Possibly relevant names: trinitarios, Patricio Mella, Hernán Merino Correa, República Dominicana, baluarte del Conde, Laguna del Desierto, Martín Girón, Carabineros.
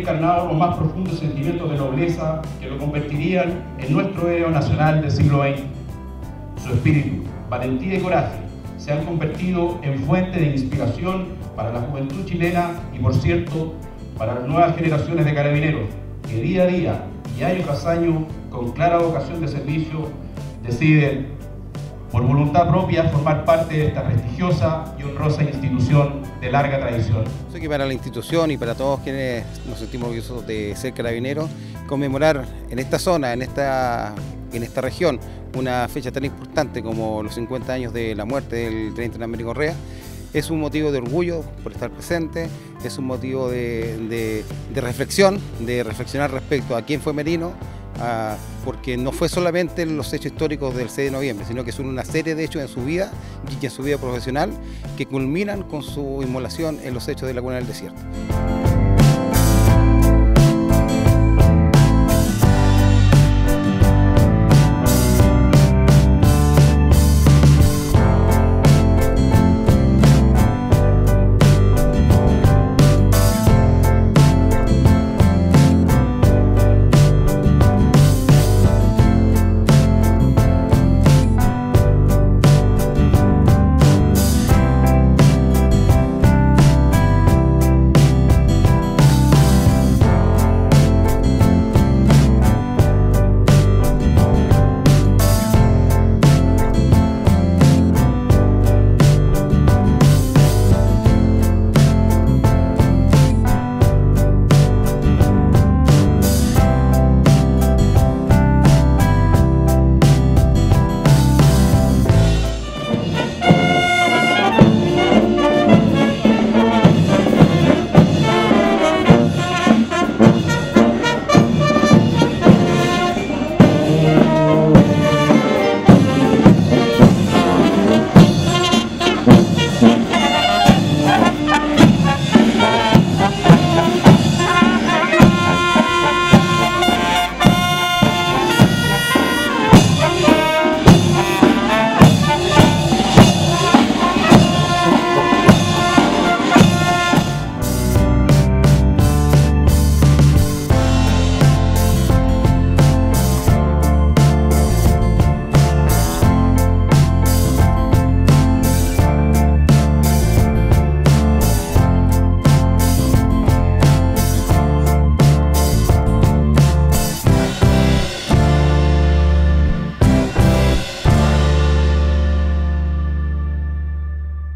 encarnado los más profundos sentimientos de nobleza que lo convertirían en nuestro héroe nacional del siglo XX. Su espíritu, valentía y coraje se han convertido en fuente de inspiración para la juventud chilena y, por cierto, para las nuevas generaciones de carabineros que día a día y año tras año, con clara vocación de servicio, deciden por voluntad propia formar parte de esta prestigiosa y honrosa institución de larga tradición. Sé que para la institución y para todos quienes nos sentimos orgullosos de ser carabineros, conmemorar en esta zona, en esta región, una fecha tan importante como los 50 años de la muerte del teniente Hernán Merino Correa, es un motivo de orgullo por estar presente, es un motivo de reflexión, de reflexionar respecto a quién fue Merino, porque no fue solamente los hechos históricos del 6 de noviembre, sino que son una serie de hechos en su vida y en su vida profesional que culminan con su inmolación en los hechos de Laguna del Desierto.